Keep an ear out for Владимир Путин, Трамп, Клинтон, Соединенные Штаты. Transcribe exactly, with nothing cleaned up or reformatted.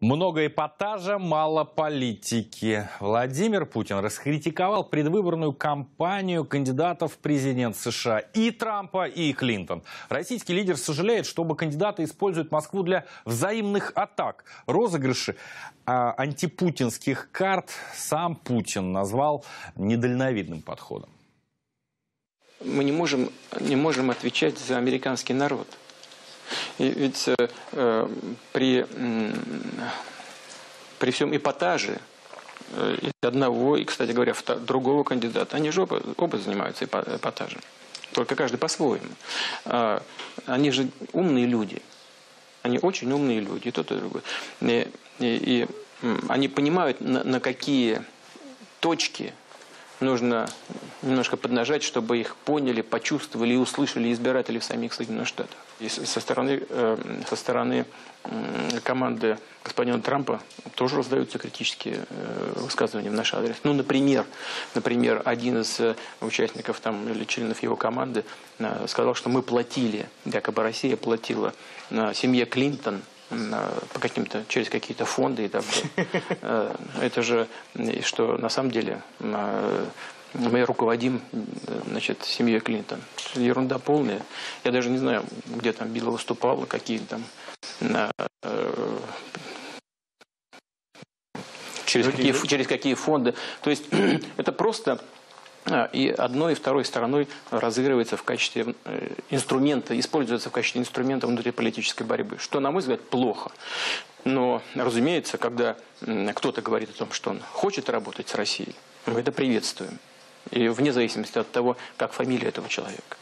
Много эпатажа, мало политики. Владимир Путин раскритиковал предвыборную кампанию кандидатов в президент США. И Трампа, и Клинтон. Российский лидер сожалеет, что оба кандидата используют Москву для взаимных атак. Розыгрыши а, антипутинских карт сам Путин назвал недальновидным подходом. Мы не можем, не можем отвечать за американский народ. И ведь э, при, э, при всем эпатаже э, одного и, кстати говоря, втор, другого кандидата, они же оба, оба занимаются эпатажем, только каждый по-своему. А, они же умные люди, они очень умные люди, и тот, и другой. И, и, и они понимают, на, на какие точки нужно немножко поднажать, чтобы их поняли, почувствовали и услышали избиратели в самих Соединенных Штатах. И со стороны, со стороны команды господина Трампа тоже раздаются критические высказывания в наш адрес. Ну, например, например, один из участников там, или членов его команды сказал, что мы платили, якобы Россия платила семье Клинтон по каким-то, через какие-то фонды и так далее. Это же, что на самом деле мы руководим, значит, семьей Клинтон. Ерунда полная. Я даже не знаю, где там Билл выступал, какие там через какие, через какие фонды. То есть это просто и одной, и второй стороной разыгрывается в качестве инструмента, используется в качестве инструмента внутриполитической борьбы, что, на мой взгляд, плохо. Но, разумеется, когда кто-то говорит о том, что он хочет работать с Россией, мы это приветствуем. И вне зависимости от того, как фамилия этого человека.